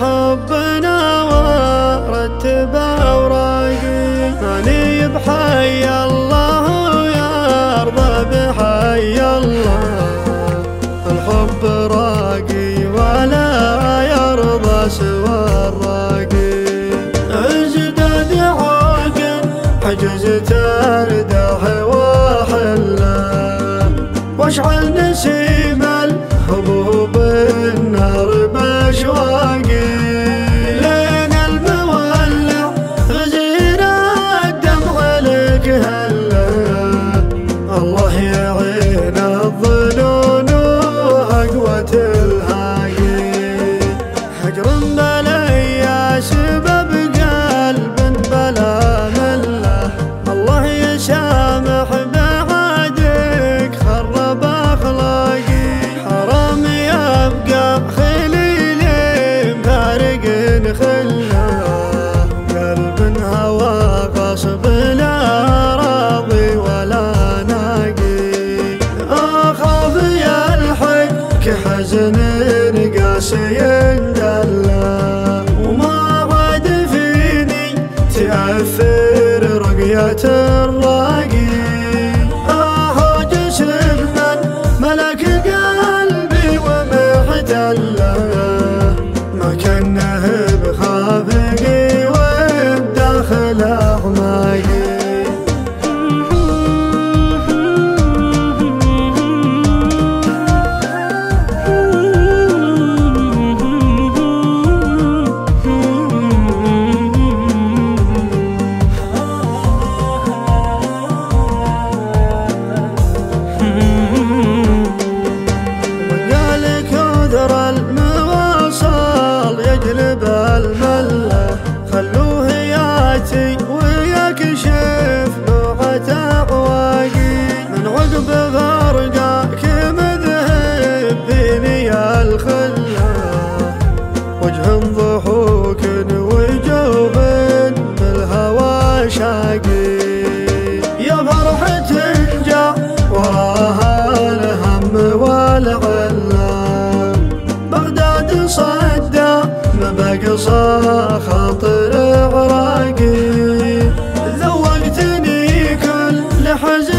حبنا ورتب أوراقي أني بحي الله ويرضى بحي الله الحب راقي ولا يرضى سوى الراقي أجدد عوق حجزت أردح وحلا واشعل نسيب الهبوب النهر بأشواقي لين المولع غزير الدمع لك هلا الله يعين الظنون وهقوة الهاقي حجر بلي سبب قلب بلا مله الله يسامح بعدك خرب أخلاقي حرام يبقى خليلي مفارق خله قلب هوى غصب لا راضي ولا ناقي أخاف يلحق كحزن قاسي دله وما عاد فيني تأثر رقية الراقي أهوجس من ملك قلبي ومحتله ما كنه بخافقي وبداخل أعماقي المله خلوه ياتي ويكشف لوعة أعواقي من عقب فرقاك مذهب فيني الخله وجه ضحوك وجوب بالهوى شاقي يا فرحة جاء وراها الهم والعله بغداد صدى ما بقصى خاطر عراقي ذوقتني كل حزن.